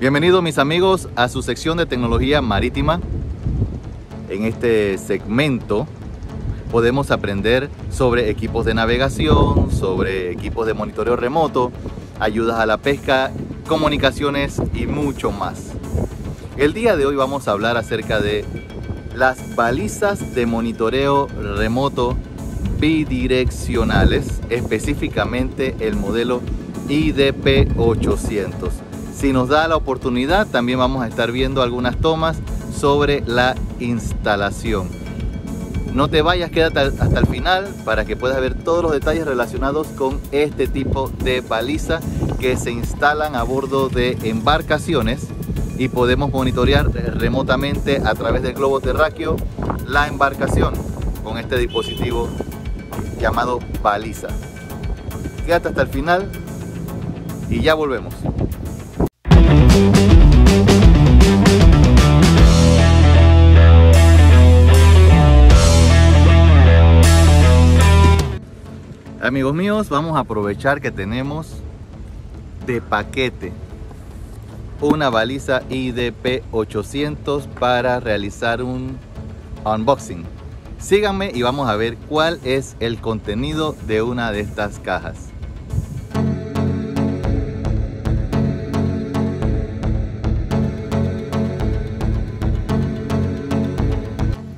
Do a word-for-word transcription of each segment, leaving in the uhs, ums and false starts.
Bienvenidos mis amigos a su sección de tecnología marítima. En este segmento podemos aprender sobre equipos de navegación, sobre equipos de monitoreo remoto, ayudas a la pesca, comunicaciones y mucho más. El día de hoy vamos a hablar acerca de las balizas de monitoreo remoto bidireccionales, específicamente el modelo I D P ochocientos. Si nos da la oportunidad, también vamos a estar viendo algunas tomas sobre la instalación. No te vayas, quédate hasta el final para que puedas ver todos los detalles relacionados con este tipo de balizas que se instalan a bordo de embarcaciones y podemos monitorear remotamente a través del globo terráqueo la embarcación con este dispositivo llamado baliza. Quédate hasta el final y ya volvemos. Amigos míos, vamos a aprovechar que tenemos de paquete una baliza I D P ochocientos para realizar un unboxing. Síganme y vamos a ver cuál es el contenido de una de estas cajas.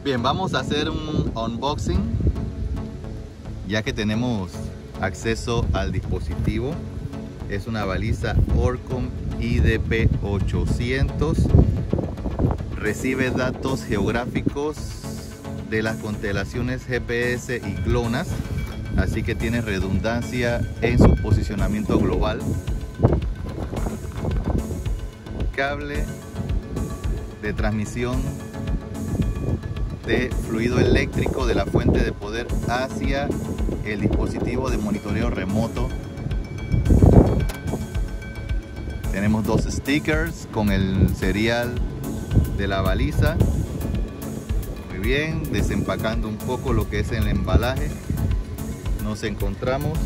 Bien, vamos a hacer un unboxing ya que tenemos acceso al dispositivo. Es una baliza Orcom I D P ochocientos. Recibe datos geográficos de las constelaciones G P S y GLONASS, así que tiene redundancia en su posicionamiento global. Cable de transmisión de fluido eléctrico de la fuente de poder hacia el dispositivo de monitoreo remoto. Tenemos dos stickers con el serial de la baliza. Muy bien, desempacando un poco lo que es el embalaje, nos encontramos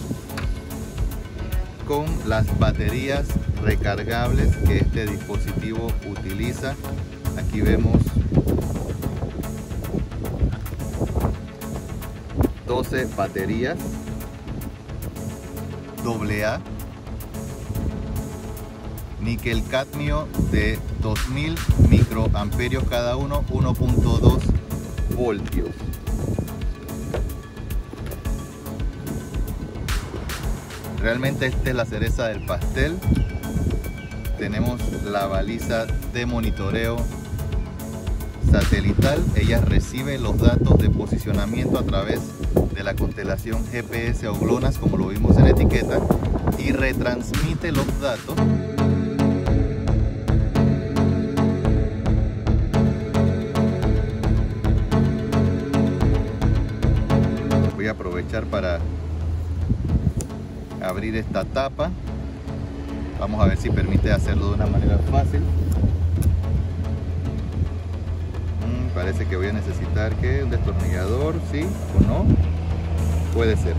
con las baterías recargables que este dispositivo utiliza. Aquí vemos doce baterías doble A níquel cadmio de dos mil microamperios cada uno, uno punto dos voltios. Realmente esta es la cereza del pastel. Tenemos la baliza de monitoreo satelital. Ella recibe los datos de posicionamiento a través de la constelación G P S o GLONASS, como lo vimos en la etiqueta, y retransmite los datos . Voy a aprovechar para abrir esta tapa. Vamos a ver si permite hacerlo de una manera fácil. Parece que voy a necesitar que un destornillador, sí o no, puede ser.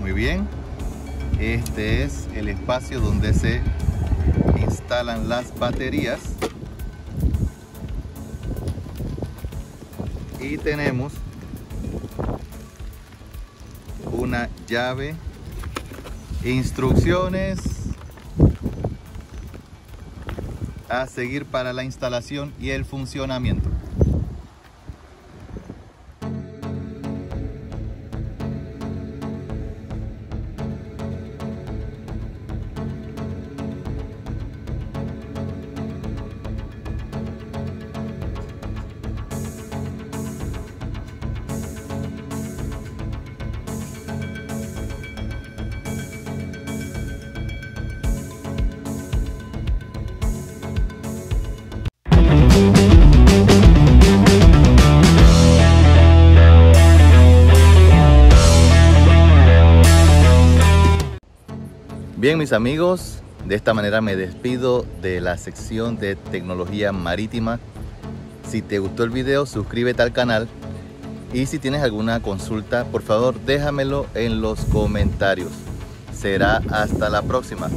Muy bien, este es el espacio donde se instalan las baterías. Y tenemos una llave, instrucciones a seguir para la instalación y el funcionamiento. Bien mis amigos, De esta manera me despido de la sección de tecnología marítima. Si te gustó el video, suscríbete al canal. Y si tienes alguna consulta, por favor déjamelo en los comentarios. Será hasta la próxima.